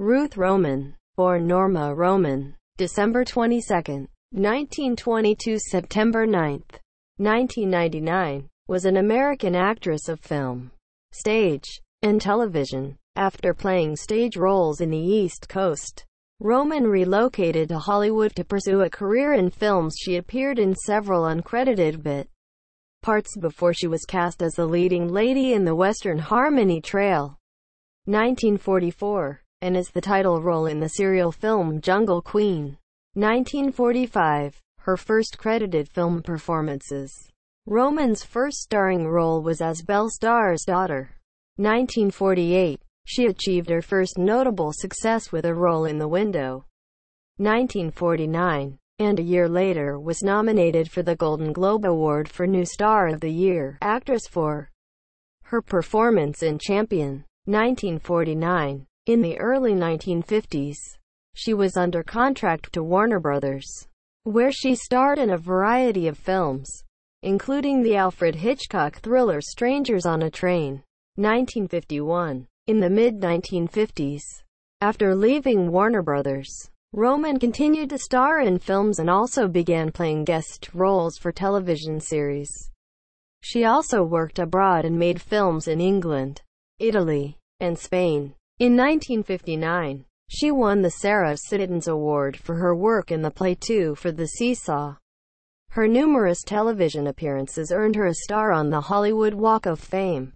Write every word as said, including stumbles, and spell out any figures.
Ruth Roman, or Norma Roman, December twenty-second, nineteen twenty-two – September ninth, nineteen ninety-nine, was an American actress of film, stage, and television. After playing stage roles in the East Coast, Roman relocated to Hollywood to pursue a career in films. She appeared in several uncredited bit parts before she was cast as the leading lady in the Western Harmony Trail, nineteen forty-four. And as the title role in the serial film Jungle Queen, nineteen forty-five, her first credited film performances. Roman's first starring role was as Belle Starr's daughter, nineteen forty-eight. She achieved her first notable success with a role in The Window, nineteen forty-nine, and a year later was nominated for the Golden Globe Award for New Star of the Year actress for her performance in Champion, nineteen forty-nine. In the early nineteen fifties, she was under contract to Warner Bros., where she starred in a variety of films, including the Alfred Hitchcock thriller Strangers on a Train, nineteen fifty-one. In the mid nineteen fifties, after leaving Warner Bros., Roman continued to star in films and also began playing guest roles for television series. She also worked abroad and made films in England, Italy, and Spain. In nineteen fifty-nine, she won the Sarah Siddons Award for her work in the play Two for the Seesaw. Her numerous television appearances earned her a star on the Hollywood Walk of Fame.